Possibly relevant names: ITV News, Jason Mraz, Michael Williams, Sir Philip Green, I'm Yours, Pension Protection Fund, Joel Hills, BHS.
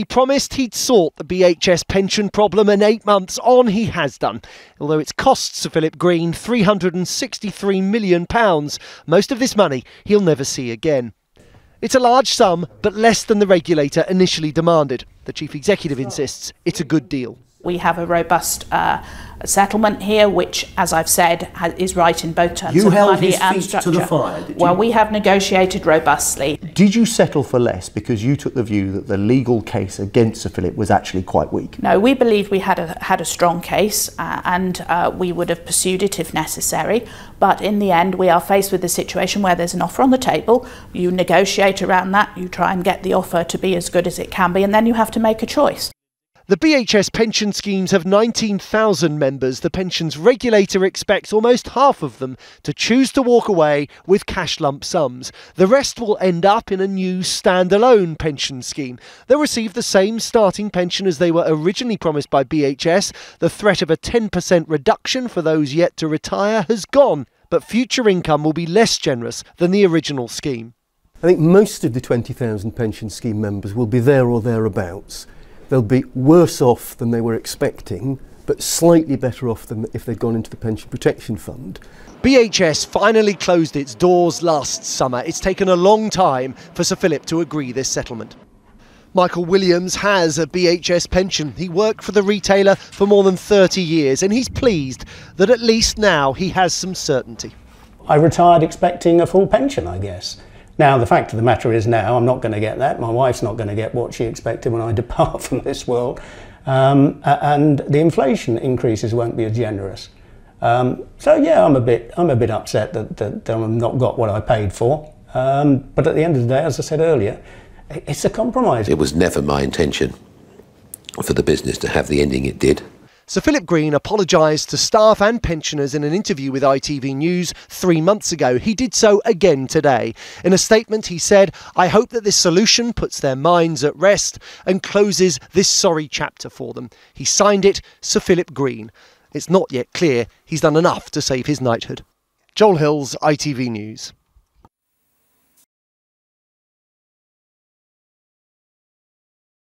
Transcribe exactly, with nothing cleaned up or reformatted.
He promised he'd sort the B H S pension problem, and eight months on he has done, although it's cost Sir Philip Green three hundred sixty-three million pounds. Most of this money he'll never see again. It's a large sum, but less than the regulator initially demanded. The chief executive insists it's a good deal. We have a robust uh, settlement here, which, as I've said, has, is right in both terms you of held money his and feet structure. To the fire, did well, you? We have negotiated robustly. Did you settle for less because you took the view that the legal case against Sir Philip was actually quite weak? No, we believe we had a had a strong case, uh, and uh, we would have pursued it if necessary. But in the end, we are faced with a situation where there's an offer on the table. You negotiate around that. You try and get the offer to be as good as it can be, and then you have to make a choice. The B H S pension schemes have nineteen thousand members. The pensions regulator expects almost half of them to choose to walk away with cash lump sums. The rest will end up in a new standalone pension scheme. They'll receive the same starting pension as they were originally promised by B H S. The threat of a ten percent reduction for those yet to retire has gone, but future income will be less generous than the original scheme. I think most of the twenty thousand pension scheme members will be there or thereabouts. They'll be worse off than they were expecting, but slightly better off than if they'd gone into the Pension Protection Fund. B H S finally closed its doors last summer. It's taken a long time for Sir Philip to agree this settlement. Michael Williams has a B H S pension. He worked for the retailer for more than thirty years, and he's pleased that at least now he has some certainty. I retired expecting a full pension, I guess. Now, the fact of the matter is now I'm not going to get that. My wife's not going to get what she expected when I depart from this world. Um, and the inflation increases won't be as generous. Um, so, yeah, I'm a bit, I'm a bit upset that, that, that I've not got what I paid for. Um, but at the end of the day, as I said earlier, it's a compromise. It was never my intention for the business to have the ending it did. Sir Philip Green apologised to staff and pensioners in an interview with I T V News three months ago. He did so again today. In a statement he said, "I hope that this solution puts their minds at rest and closes this sorry chapter for them." He signed it, Sir Philip Green. It's not yet clear he's done enough to save his knighthood. Joel Hills, I T V News.